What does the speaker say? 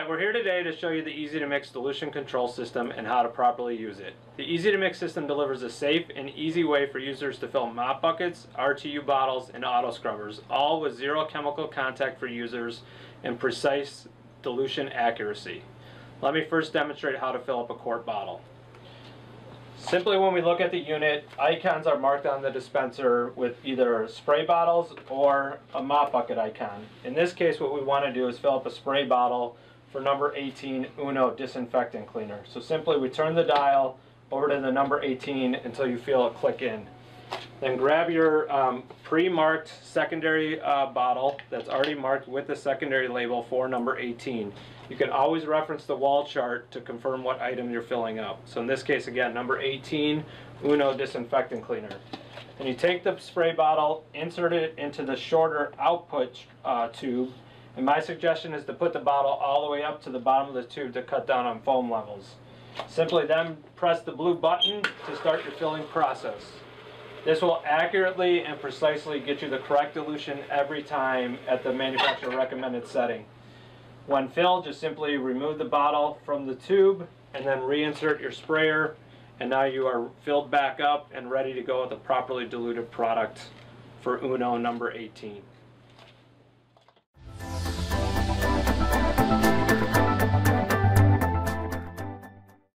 Hi, we're here today to show you the ez2mix dilution control system and how to properly use it. The ez2mix system delivers a safe and easy way for users to fill mop buckets, RTU bottles, and auto scrubbers, all with zero chemical contact for users and precise dilution accuracy. Let me first demonstrate how to fill up a quart bottle. Simply, when we look at the unit, icons are marked on the dispenser with either spray bottles or a mop bucket icon. In this case, what we want to do is fill up a spray bottle for number 18 Uno disinfectant cleaner. So simply we turn the dial over to the number 18 until you feel it click in. Then grab your pre-marked secondary bottle that's already marked with the secondary label for number 18. You can always reference the wall chart to confirm what item you're filling up. So in this case, again, number 18 Uno disinfectant cleaner. And you take the spray bottle, insert it into the shorter output tube. And my suggestion is to put the bottle all the way up to the bottom of the tube to cut down on foam levels. Simply then press the blue button to start your filling process. This will accurately and precisely get you the correct dilution every time at the manufacturer recommended setting. When filled, just simply remove the bottle from the tube and then reinsert your sprayer, and now you are filled back up and ready to go with a properly diluted product for Uno number 18.